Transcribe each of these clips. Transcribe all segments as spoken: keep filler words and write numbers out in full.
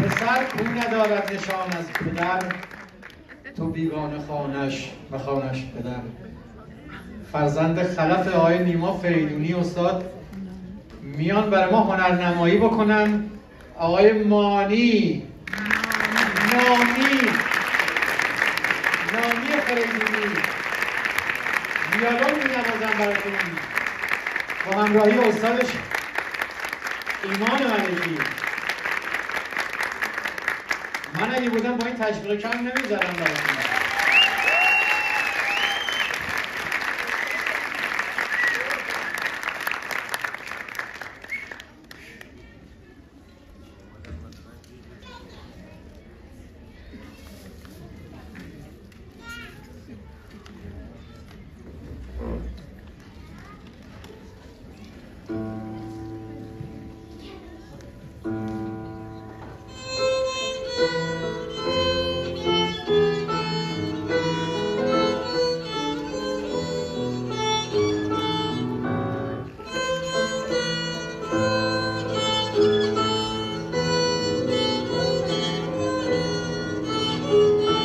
پسر کو ندارد نشان از پدر، تو بیگانه خانش و خانش پدر. فرزند خلف آقای نیما فریدونی استاد میان برای ما هنرنمایی بکنن. آقای مانی نامی نامی فریدونی دیالوگ می‌نوازن براتون با همراهی استادش ایمان ملکی. من اگه بودم با این تشویق کم نمی‌ذارم براتون.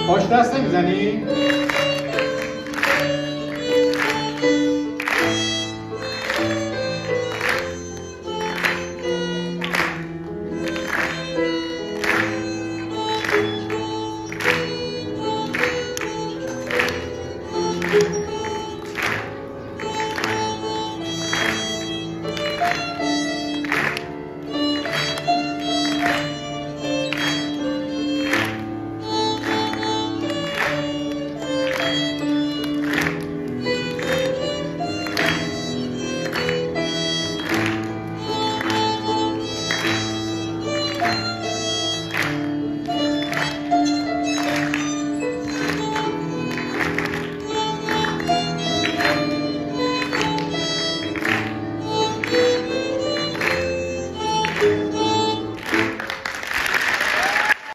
باش دست نمیزنی؟